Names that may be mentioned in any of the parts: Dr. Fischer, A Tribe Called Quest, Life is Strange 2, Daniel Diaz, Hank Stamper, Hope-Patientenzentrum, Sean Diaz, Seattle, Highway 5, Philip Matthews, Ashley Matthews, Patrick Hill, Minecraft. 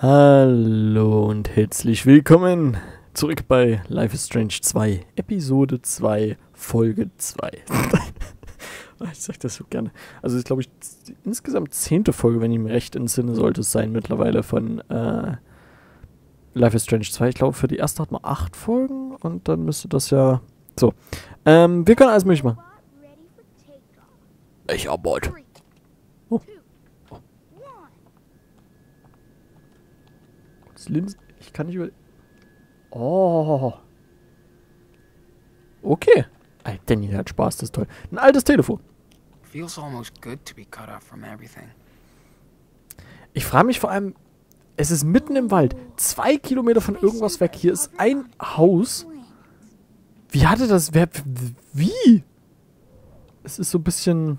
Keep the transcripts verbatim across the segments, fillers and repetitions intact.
Hallo und herzlich willkommen zurück bei Life is Strange zwei, Episode zwei, Folge zwei. Ich sag das so gerne. Also ist, glaube ich, insgesamt zehnte Folge, wenn ich mir recht entsinne, sollte es sein mittlerweile von äh, Life is Strange zwei. Ich glaube, für die erste hat man acht Folgen und dann müsste das ja... So, ähm, wir können alles möglich machen. Ich arbeite. Oh. Linsen. Ich kann nicht über... Oh. Okay. Alter, Daniel hat Spaß, das ist toll. Ein altes Telefon. Ich frage mich vor allem... Es ist mitten im Wald. Zwei Kilometer von irgendwas weg. Hier ist ein Haus. Wie hatte das... Wer... Wie? Es ist so ein bisschen...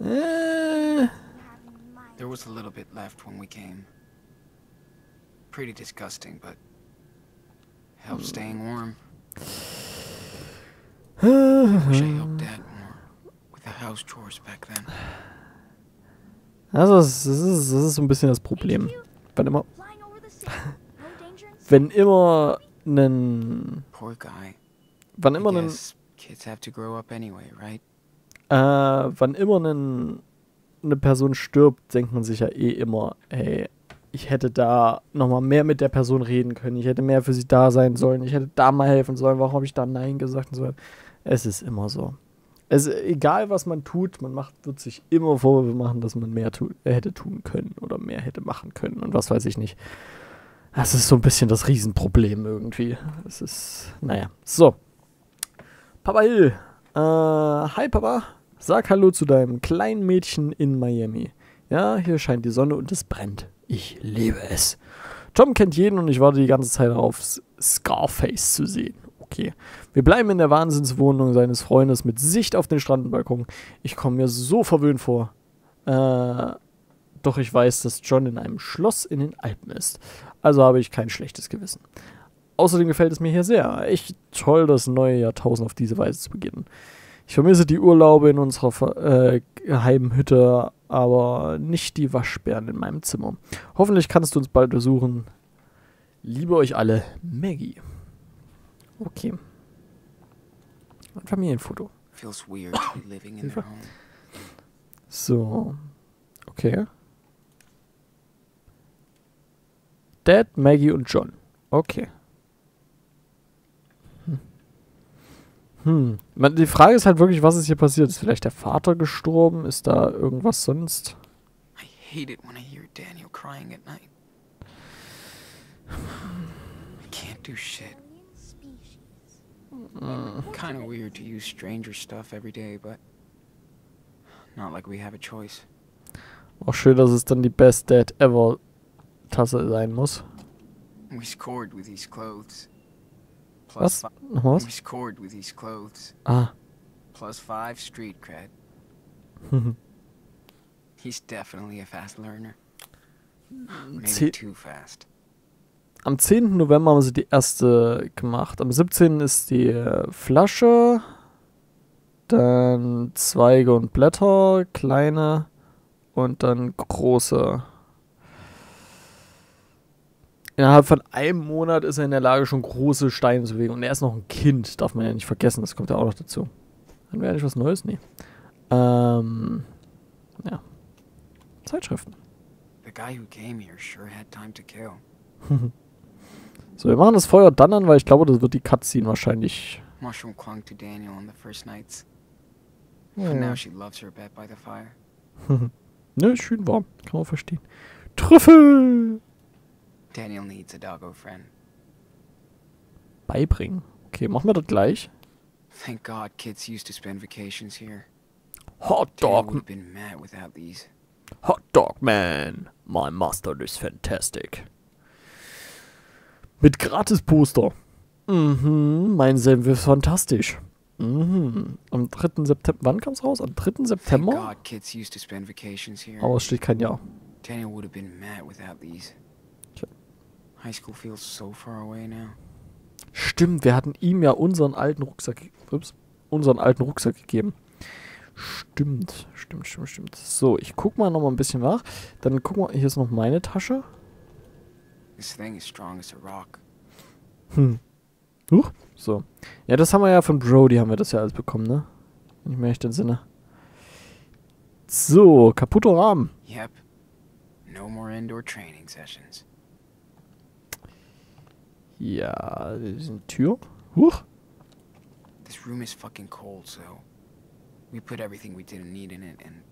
Äh... There was a little bit left when we came. Pretty disgusting, but helped staying warm. I wish I helped Dad more with the house chores back then. Also, das ist, das ist so ein bisschen das Problem. Wenn immer, wenn immer einen, wann immer einen, äh, wann immer einen eine Person stirbt, denkt man sich ja eh immer, ey, ich hätte da nochmal mehr mit der Person reden können, ich hätte mehr für sie da sein sollen, ich hätte da mal helfen sollen, warum habe ich da Nein gesagt und so weiter. Es ist immer so. Es, egal, was man tut, man macht, wird sich immer Vorwürfe machen, dass man mehr tu hätte tun können oder mehr hätte machen können und was weiß ich nicht. Das ist so ein bisschen das Riesenproblem irgendwie. Es ist, naja. So. Papa Hill. Äh, hi Papa. Sag Hallo zu deinem kleinen Mädchen in Miami. Ja, hier scheint die Sonne und es brennt. Ich liebe es. Tom kennt jeden und ich warte die ganze Zeit darauf, Scarface zu sehen. Okay. Wir bleiben in der Wahnsinnswohnung seines Freundes mit Sicht auf den Strandbalkon. Ich komme mir so verwöhnt vor. Äh, doch ich weiß, dass John in einem Schloss in den Alpen ist. Also habe ich kein schlechtes Gewissen. Außerdem gefällt es mir hier sehr. Echt toll, das neue Jahrtausend auf diese Weise zu beginnen. Ich vermisse die Urlaube in unserer äh, geheimen Hütte, aber nicht die Waschbären in meinem Zimmer. Hoffentlich kannst du uns bald besuchen. Liebe euch alle, Maggie. Okay. Ein Familienfoto. Feels weird living in their home. So. Okay. Dad, Maggie und John. Okay. Hm, man, die Frage ist halt wirklich, was ist hier passiert? Ist vielleicht der Vater gestorben? Ist da irgendwas sonst? I hate it when I hear Daniel crying at night. I can't do shit. Kind of weird to use stranger stuff every day, but not like we have a choice. Auch schön, dass es dann die Best Dad Ever Tasse sein muss. We scored with these clothes. Was? Was? Ah. Plus five street cred. He's definitely a fast learner. Maybe too fast. Am zehnten November haben sie die erste gemacht. Am siebzehnten ist die Flasche. Dann Zweige und Blätter, kleine und dann große. Innerhalb von einem Monat ist er in der Lage, schon große Steine zu bewegen. Und er ist noch ein Kind, darf man ja nicht vergessen. Das kommt ja auch noch dazu. Haben wir eigentlich was Neues? Nee. Ähm. Ja. Zeitschriften. So, wir machen das Feuer dann an, weil ich glaube, das wird die Cutscene wahrscheinlich. Nö, ist schön warm. Kann man verstehen. Trüffel! Daniel needs a doggo friend. Beibringen. Okay, machen wir das gleich. Thank God kids used to spend vacations here. Hot dog. We've been mad without these. Hot dog man. My master is fantastic. Mit gratis Poster. Mhm, mein Senf ist fantastisch. Mhm. Am dritten September, wann kam's raus? Am dritten September? Thank God kids used to spend vacations here. Aber es steht kein Jahr. Daniel would have been mad without these. High school feels so far away now. Stimmt, wir hatten ihm ja unseren alten Rucksack, ups, unseren alten Rucksack gegeben. Stimmt, stimmt, stimmt, stimmt. So, ich guck mal noch mal ein bisschen nach. Dann gucken wir, hier ist noch meine Tasche. Hm. Huch, so. Ja, das haben wir ja von Brody, haben wir das ja alles bekommen, ne? Nicht mehr echt im Sinne. So, kaputter Rahmen. Yep. No more indoor training sessions. Ja, das ist eine Tür. Huch. This room is fucking cold, so we put everything we didn't need in it and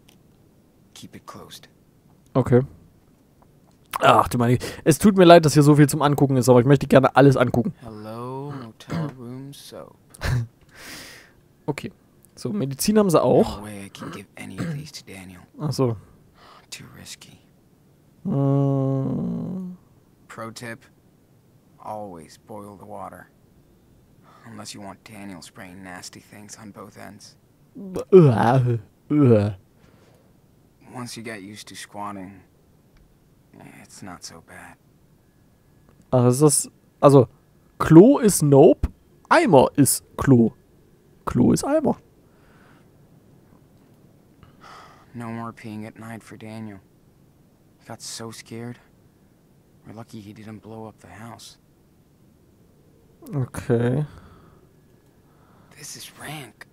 keep it closed. Okay. Ach du meine, es tut mir leid, dass hier so viel zum Angucken ist, aber ich möchte gerne alles angucken. Hello, Motel Room Soap. Okay. So, Medizin haben sie auch. Ach so. Too risky. Mm. Pro tip. Always boil the water. Unless you want Daniel spraying nasty things on both ends. Once you get used to squatting, it's not so bad. Ach, ist das, also, Klo ist Nope, Eimer ist Klo. Klo ist Eimer. No more peeing at night for Daniel. He got so scared. We're lucky he didn't blow up the house. Okay. This is rank.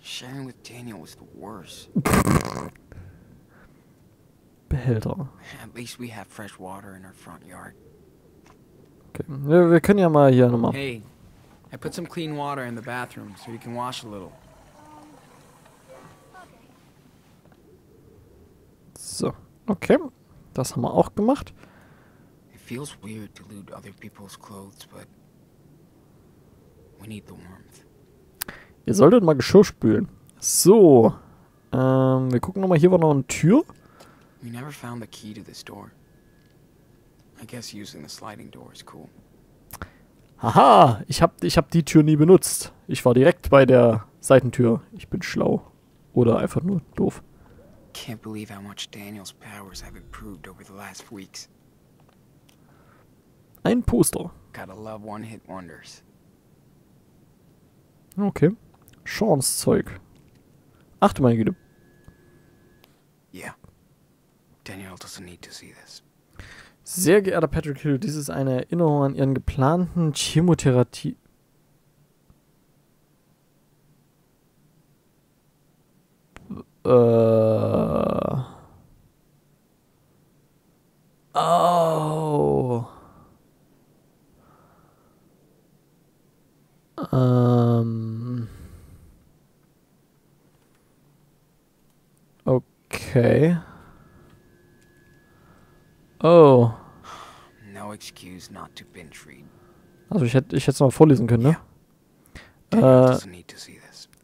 Sharing with Daniel was the worst. Behälter. At least we have fresh water in our front yard. Okay. Ja, wir können ja mal hier nochmal. Hey, I put some clean water in the bathroom so you can wash a little. So, okay. Das haben wir auch gemacht. It feels weird to loot other people's clothes, but we need the warmth. Ihr solltet mal Geschirr spülen. So, ähm, wir gucken nochmal, hier war noch eine Tür. We never found the key to this door. I guess using the sliding door is cool. Haha, ich hab, ich hab die Tür nie benutzt. Ich war direkt bei der Seitentür. Ich bin schlau. Oder einfach nur doof. Can't believe how much Daniel's powers have improved over the last weeks. Ein Poster. Gotta love one-hit wonders. Okay. Sean's Zeug. Ach du meine Güte. Yeah. Daniel doesn't need to see this. Sehr geehrter Patrick Hill, dies ist eine Erinnerung an Ihren geplanten Chemotherapie. Uh. Oh. Ähm. Okay. Oh. No excuse not to binge read. Also ich hätte ich hätte es noch vorlesen können, ne? Yeah. Äh,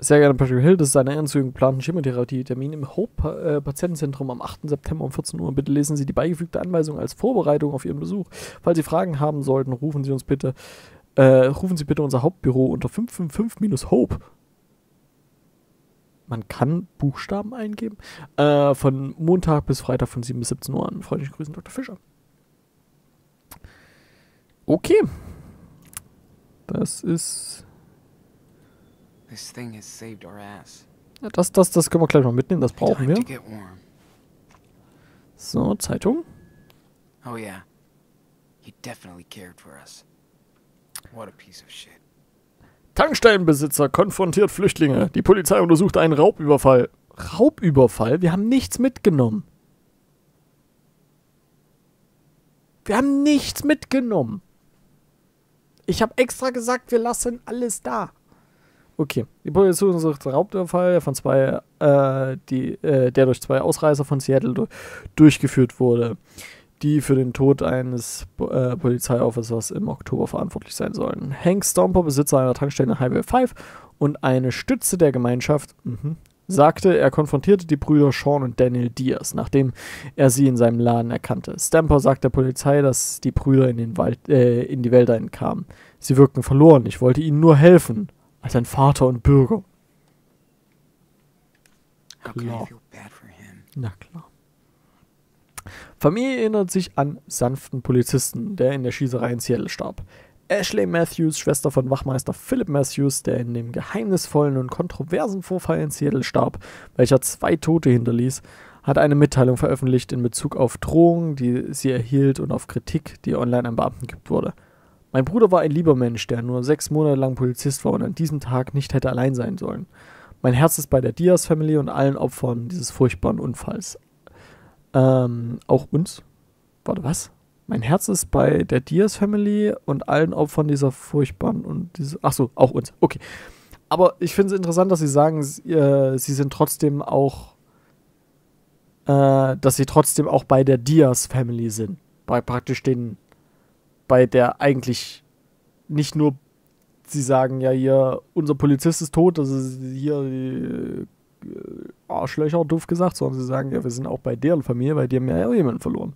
Sehr gerne, Patrick Hill, das ist eine Erinnerung an geplanten Chemotherapie-Termin im Hope-Patientenzentrum am achten September um vierzehn Uhr. Bitte lesen Sie die beigefügte Anweisung als Vorbereitung auf Ihren Besuch. Falls Sie Fragen haben sollten, rufen Sie uns bitte, äh, rufen Sie bitte unser Hauptbüro unter fünf fünf fünf Hope. Man kann Buchstaben eingeben. Äh, von Montag bis Freitag von sieben bis siebzehn Uhr an. Freundlichen Grüßen, Doktor Fischer. Okay. Das ist... This thing has saved our ass. Ja, das, das, das können wir gleich mal mitnehmen, das brauchen wir. So, Zeitung. Oh yeah. He definitely cared for us. What a piece of shit. Tankstellenbesitzer konfrontiert Flüchtlinge. Die Polizei untersucht einen Raubüberfall. Raubüberfall? Wir haben nichts mitgenommen. Wir haben nichts mitgenommen. Ich habe extra gesagt, wir lassen alles da. Okay, die Polizei untersucht einen Raubüberfall, von zwei, äh, die, äh, der durch zwei Ausreißer von Seattle du durchgeführt wurde, die für den Tod eines äh, Polizeiofficers im Oktober verantwortlich sein sollen. Hank Stamper, Besitzer einer Tankstelle in Highway fünf und eine Stütze der Gemeinschaft, mhm, sagte, er konfrontierte die Brüder Sean und Daniel Diaz, nachdem er sie in seinem Laden erkannte. Stamper sagte der Polizei, dass die Brüder in, den Wald, äh, in die Wälder entkamen. Sie wirkten verloren, ich wollte ihnen nur helfen. Als ein Vater und Bürger. Klar. Na klar. Familie erinnert sich an sanften Polizisten, der in der Schießerei in Seattle starb. Ashley Matthews, Schwester von Wachmeister Philip Matthews, der in dem geheimnisvollen und kontroversen Vorfall in Seattle starb, welcher zwei Tote hinterließ, hat eine Mitteilung veröffentlicht in Bezug auf Drohungen, die sie erhielt, und auf Kritik, die online an Beamten gibt wurde. Mein Bruder war ein lieber Mensch, der nur sechs Monate lang Polizist war und an diesem Tag nicht hätte allein sein sollen. Mein Herz ist bei der Diaz-Familie und allen Opfern dieses furchtbaren Unfalls. Ähm, auch uns? Warte, was? Mein Herz ist bei der Diaz-Familie und allen Opfern dieser furchtbaren und diese. Achso, auch uns. Okay. Aber ich finde es interessant, dass sie sagen, sie, äh, sie sind trotzdem auch. Äh, dass sie trotzdem auch bei der Diaz-Familie sind. Bei praktisch den. Bei der eigentlich nicht nur. Sie sagen ja hier, unser Polizist ist tot, das ist hier die Arschlöcher, doof gesagt, sondern sie sagen ja, wir sind auch bei deren Familie, weil die haben ja jemanden verloren.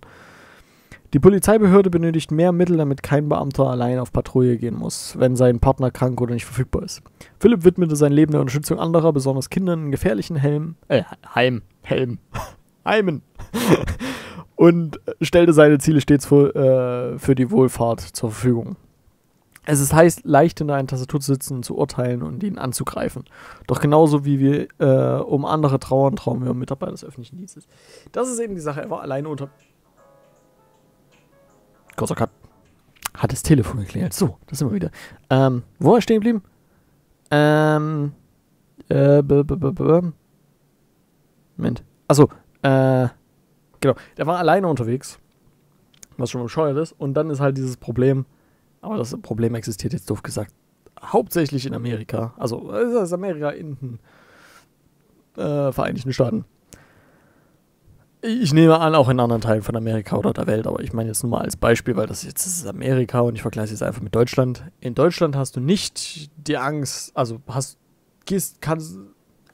Die Polizeibehörde benötigt mehr Mittel, damit kein Beamter allein auf Patrouille gehen muss, wenn sein Partner krank oder nicht verfügbar ist. Philipp widmete sein Leben der Unterstützung anderer, besonders Kindern in gefährlichen Helmen, äh, Heim, Helmen, Heimen und stellte seine Ziele stets für, äh, für die Wohlfahrt zur Verfügung. Es ist heiß, leicht in einer Tastatur zu sitzen, zu urteilen und ihn anzugreifen. Doch genauso wie wir äh, um andere trauern, trauen wir um Mitarbeiter des öffentlichen Dienstes. Das ist eben die Sache. Er war alleine unter... Kurzer Cut. Hat das Telefon geklingelt. So, das sind wir wieder. Ähm, wo war er stehen geblieben? Ähm... Äh, b -b -b -b Moment. Achso, äh... Genau. Der war alleine unterwegs. Was schon bescheuert ist. Und dann ist halt dieses Problem... Aber das Problem existiert jetzt, doof gesagt, hauptsächlich in Amerika. Also, das ist Amerika in den äh, Vereinigten Staaten. Ich nehme an, auch in anderen Teilen von Amerika oder der Welt, aber ich meine jetzt nur mal als Beispiel, weil das jetzt das ist Amerika und ich vergleiche es einfach mit Deutschland. In Deutschland hast du nicht die Angst, also hast, gehst, kannst,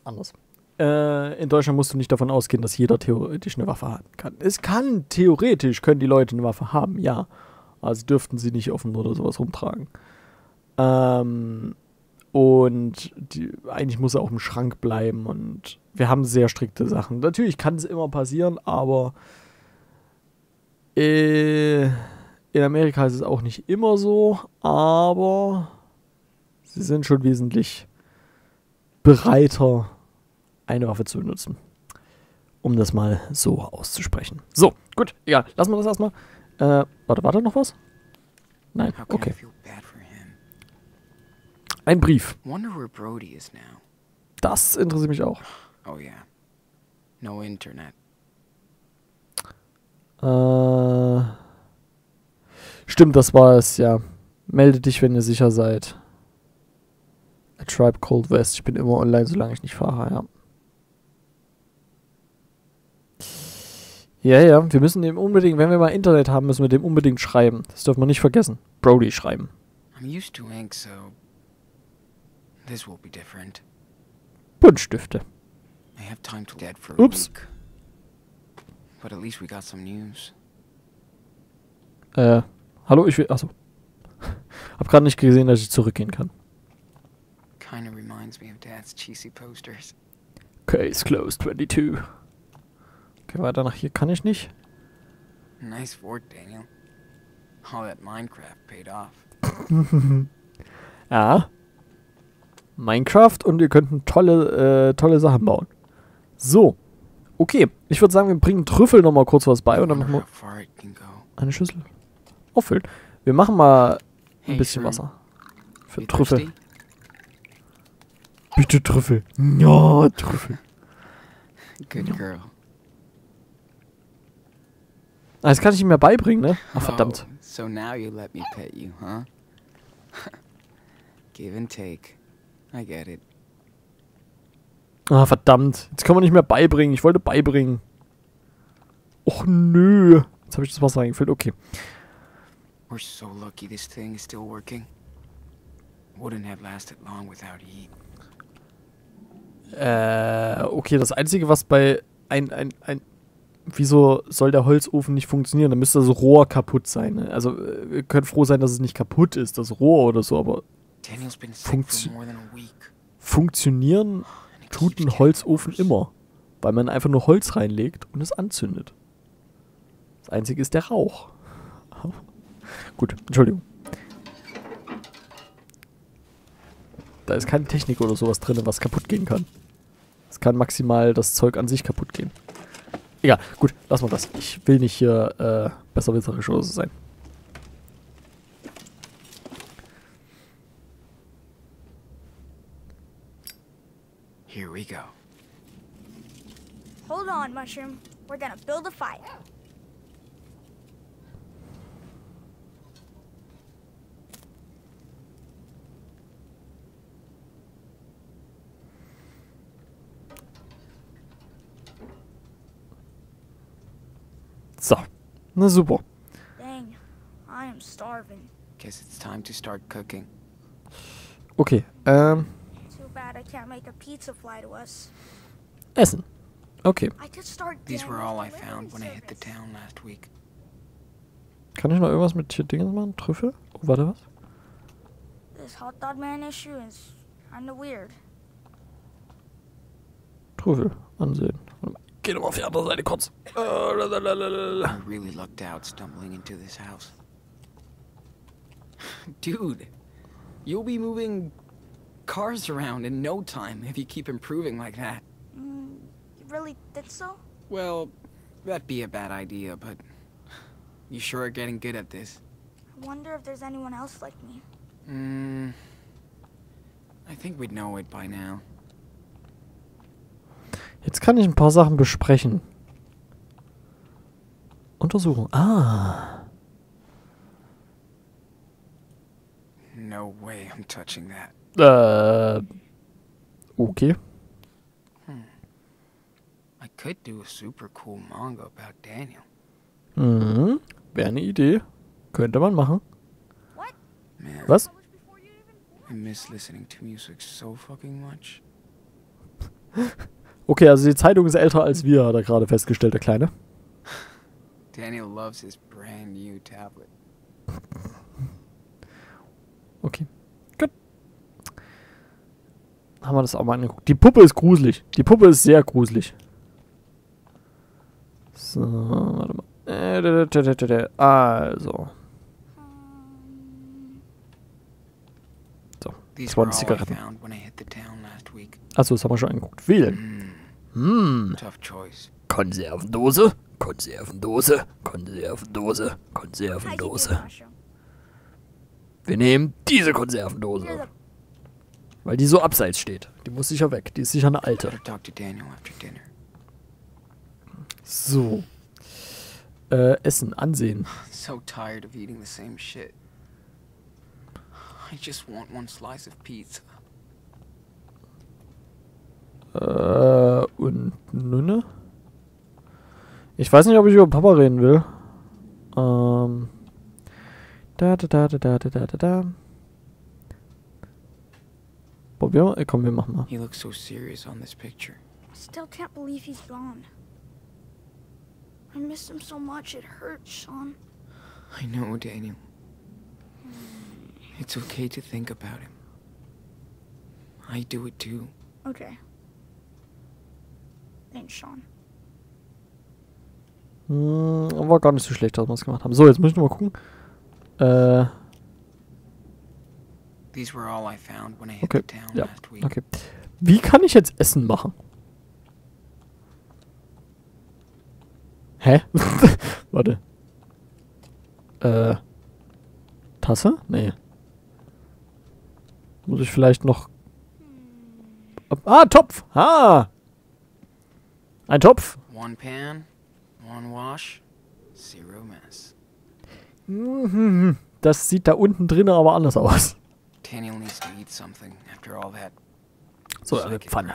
anders. Äh, in Deutschland musst du nicht davon ausgehen, dass jeder theoretisch eine Waffe haben kann. Es kann, theoretisch können die Leute eine Waffe haben, ja. Also dürften sie nicht offen oder sowas rumtragen. Ähm, und die, eigentlich muss er auch im Schrank bleiben und wir haben sehr strikte Sachen. Natürlich kann es immer passieren, aber äh, in Amerika ist es auch nicht immer so, aber sie sind schon wesentlich bereiter, eine Waffe zu benutzen. Um das mal so auszusprechen. So, gut, egal, lassen wir das erstmal. Äh, warte, warte, noch was? Nein, okay. Ein Brief. Das interessiert mich auch. Oh ja. No Internet. Äh, stimmt, das war es, ja. Melde dich, wenn ihr sicher seid. A Tribe Called Quest. Ich bin immer online, solange ich nicht fahre, ja. Ja, ja, wir müssen dem unbedingt, wenn wir mal Internet haben, müssen wir dem unbedingt schreiben. Das dürfen wir nicht vergessen. Brody schreiben. Buntstifte. Ups. Äh, hallo, ich will, achso. Hab gerade nicht gesehen, dass ich zurückgehen kann. Case closed zweiundzwanzig. Okay, weiter nach hier kann ich nicht. Nice work, Daniel. All that Minecraft paid off. Ja. Minecraft und ihr könnt tolle, äh, tolle Sachen bauen. So. Okay. Ich würde sagen, wir bringen Trüffel nochmal kurz was bei und dann machen wir eine Schüssel auffüllen. Wir machen mal ein bisschen Wasser. Für Trüffel. Bitte Trüffel. Ja, Trüffel. Good girl. Das kann ich ihm ja beibringen, ne? Ach, verdammt. So now you let me pet you, huh? Give and take. I get it. Ah, verdammt. Jetzt kann man nicht mehr beibringen. Ich wollte beibringen. Och nö. Jetzt habe ich das Wasser eingefüllt. Okay. We're so lucky this thing is still working. Wouldn't have lasted long without you. Äh, okay, das Einzige, was bei ein ein ein wieso soll der Holzofen nicht funktionieren? Da müsste das Rohr kaputt sein. Ne? Also, wir können froh sein, dass es nicht kaputt ist, das Rohr oder so, aber funktio funktionieren tut ein Holzofen immer. Weil man einfach nur Holz reinlegt und es anzündet. Das Einzige ist der Rauch. Gut, Entschuldigung. Da ist keine Technik oder sowas drin, was kaputt gehen kann. Es kann maximal das Zeug an sich kaputt gehen. Egal, gut, lass mal das. Ich will nicht hier äh, besserwisserisch oder so sein. Here we go. Hold on, Mushroom. We're gonna build a fire. So, na super. Dang, I am starving. Guess it's time to start cooking. Okay, ähm. Too bad I can't make a pizza fly to us. Essen. Okay. These were all I found when I hit the town last week. Kann ich noch irgendwas mit Dingen machen? Trüffel? Oh, warte, was? This hot dog man issue is kind of weird. Trüffel ansehen. Geh doch mal auf die andere Seite kurz. Uh, I really lucked out stumbling into this house. Dude, you'll be moving cars around in no time if you keep improving like that. Mm, you really think so? Well, that'd be a bad idea, but you sure are getting good at this. I wonder if there's anyone else like me. Mm, I think we'd know it by now. Jetzt kann ich ein paar Sachen besprechen. Untersuchung. Ah. No way I'm touching that. Äh. Okay. Hm. I could do a super cool manga about Daniel. Mhm. Wäre eine Idee. Könnte man machen. Was? I miss listening to music so fucking much. Okay, also die Zeitung ist älter als wir, hat er gerade festgestellt, der Kleine. Daniel loves his brand new tablet. Okay, gut. Haben wir das auch mal angeguckt. Die Puppe ist gruselig. Die Puppe ist sehr gruselig. So, warte mal. Also. So, das waren die Zigaretten. Achso, das haben wir schon angeguckt. Wählen. Hm. Konservendose, Konservendose, Konservendose, Konservendose. Wir nehmen diese Konservendose. Weil die so abseits steht. Die muss sicher weg. Die ist sicher eine alte. So. Äh, Essen, ansehen. So tired of eating the same shit. I just want one slice of pizza. Äh, und Nünne? Ich weiß nicht, ob ich über Papa reden will. Ähm. Da, da, da, da, da, da, da, da. Probieren wir? Komm, wir machen mal. He looks so serious on this picture. I still can't believe he's gone. I missed him so much, it hurts, Sean. I know, Daniel. It's okay to think about him. I do it too. Okay. Thanks, Sean. Hm, war gar nicht so schlecht, dass wir es gemacht haben. So, jetzt müssen wir mal gucken. Äh. Okay. Ja. Okay. Wie kann ich jetzt Essen machen? Hä? Warte. Äh. Tasse? Nee. Muss ich vielleicht noch... Ah, Topf! Ah! Ein Topf! One pan, one wash, zero mess. Das sieht da unten drin aber anders aus. Daniel needs to eat something after all that. So, eine Pfanne.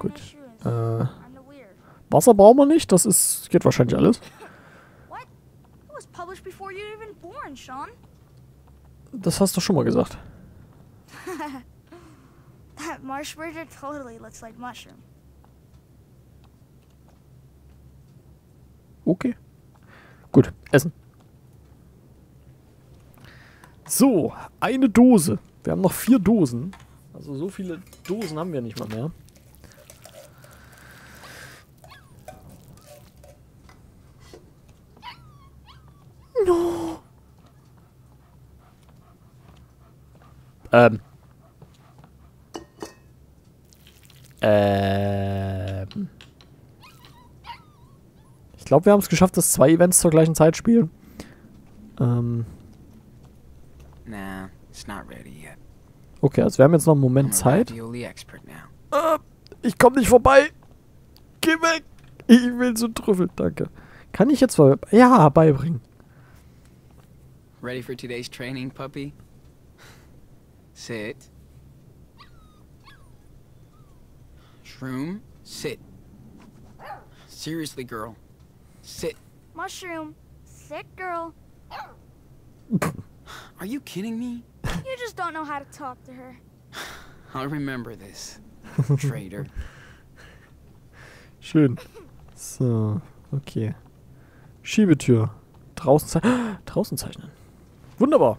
Gut. Äh, Wasser brauchen wir nicht, das ist, geht wahrscheinlich alles. Das hast du schon mal gesagt. That marsh burger totally looks like mushroom. Okay. Gut, essen. So, eine Dose. Wir haben noch vier Dosen. Also so viele Dosen haben wir nicht mal mehr. No. Ähm. glaube, wir haben es geschafft, dass zwei Events zur gleichen Zeit spielen. Ähm. Nah, it's not ready yet. Okay, also wir haben jetzt noch einen Moment Zeit. Ah, ich komme nicht vorbei. Geh weg. Ich will so Trüffel, danke. Kann ich jetzt voll... Ja, beibringen. Ready for today's training, puppy? Sit. Shroom, sit. Seriously, girl. Sit. Mushroom, sit, girl. Are you kidding me? You just don't know how to talk to her. I'll remember this, traitor. Schön. So, okay. Schiebetür. Draußen zeichnen. Draußen zeichnen. Wunderbar.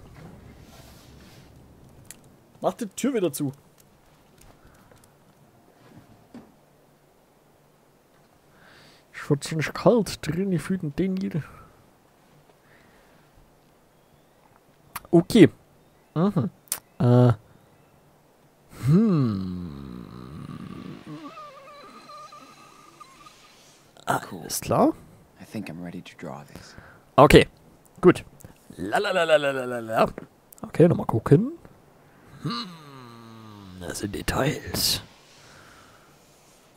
Mach die Tür wieder zu. Ich wurde so nicht kalt drin, ich fühle den hier. Okay. Mhm. Äh. Hm. Alles klar. I think I'm ready to draw this. Okay, gut. Lalalalalala. Okay, nochmal gucken. Hm, das sind Details.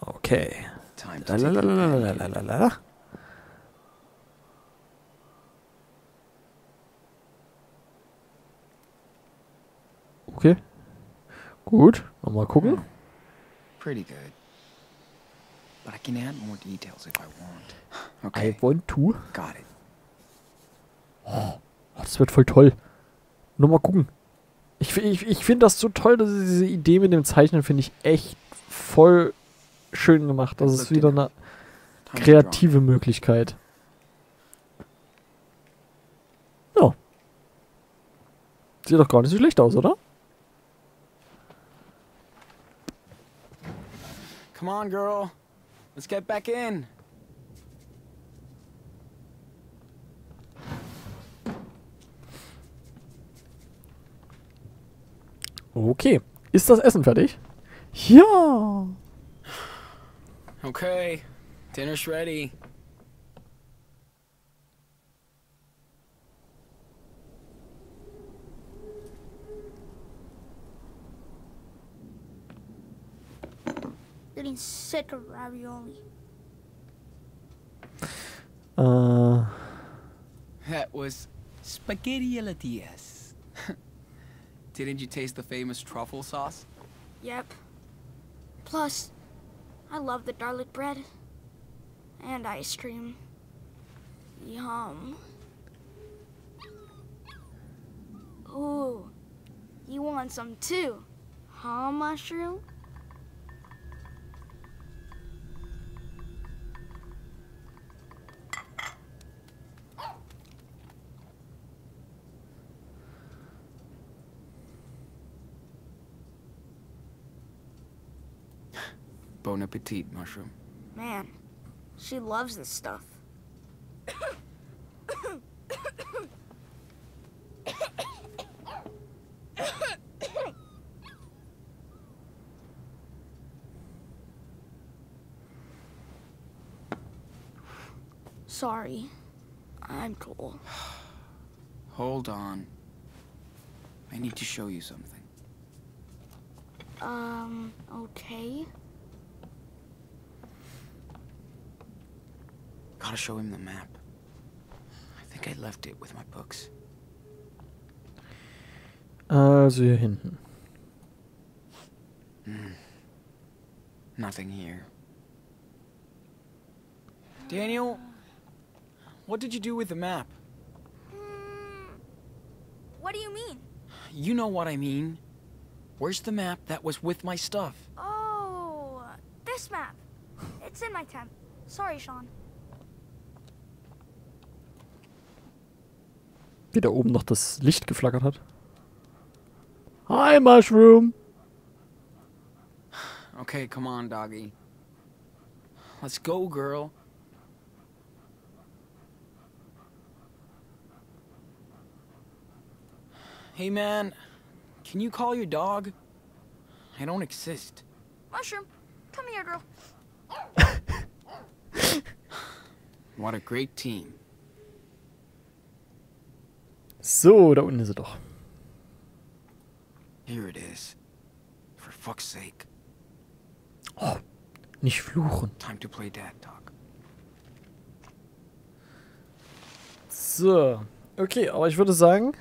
Okay. Lalalalalala. Okay. Gut, nochmal gucken. Pretty good. But I can add more details if I want. Okay. I want to. Got it. Oh, das wird voll toll. Nur mal gucken. Ich, ich, ich finde das so toll, dass diese Idee mit dem Zeichnen finde ich echt voll schön gemacht. Das ist wieder eine kreative Möglichkeit. Ja. Sieht doch gar nicht so schlecht aus, oder? Come on, girl. Let's get back in. Okay. Ist das Essen fertig? Ja. Okay. Dinner's ready. Getting sick of ravioli. Uh. That was spaghetti-a-la-Diaz. Didn't you taste the famous truffle sauce? Yep. Plus, I love the garlic bread and ice cream. Yum. Ooh, you want some too, huh, mushroom? Bon appetit, mushroom. Man, she loves this stuff. Sorry, I'm cool. Hold on. I need to show you something. Um, okay. Gotta show him the map. I think I left it with my books. Also hier hinten. Mm. Nothing here. Daniel, what did you do with the map? Mm. What do you mean? You know what I mean. Where's the map that was with my stuff? Oh, this map. It's in my tent. Sorry, Sean. Wie da oben noch das Licht geflackert hat. Hi, Mushroom! Okay, come on, Doggy. Let's go, girl. Hey, man. Can you call your dog? I don't exist. Mushroom, come here, girl. What a great team. So, da unten ist sie doch. Here it is. For fuck's sake. Oh, nicht fluchen. Time to play Dad Talk. So, okay, aber ich würde sagen,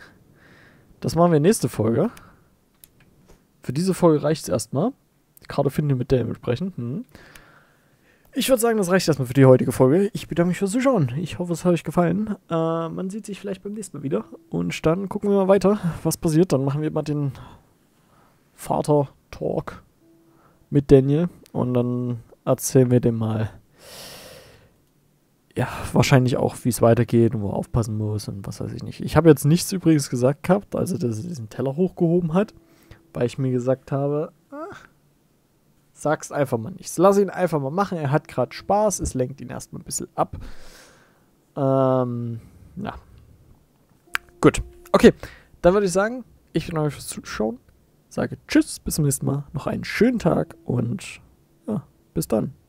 das machen wir nächste Folge. Für diese Folge reicht es erstmal. Die Karte finden wir mit der entsprechend. Hm. Ich würde sagen, das reicht erstmal für die heutige Folge. Ich bedanke mich fürs Zuschauen. Ich hoffe, es hat euch gefallen. Äh, man sieht sich vielleicht beim nächsten Mal wieder. Und dann gucken wir mal weiter, was passiert. Dann machen wir mal den Vater-Talk mit Daniel. Und dann erzählen wir dem mal, ja, wahrscheinlich auch, wie es weitergeht und wo er aufpassen muss und was weiß ich nicht. Ich habe jetzt nichts übrigens gesagt gehabt, also dass er diesen Teller hochgehoben hat, weil ich mir gesagt habe, ach, sag's einfach mal nichts. Lass ihn einfach mal machen. Er hat gerade Spaß. Es lenkt ihn erstmal ein bisschen ab. Ähm, na. Gut. Okay. Dann würde ich sagen, ich bedanke mich fürs Zuschauen. Sage Tschüss. Bis zum nächsten Mal. Noch einen schönen Tag und ja, bis dann.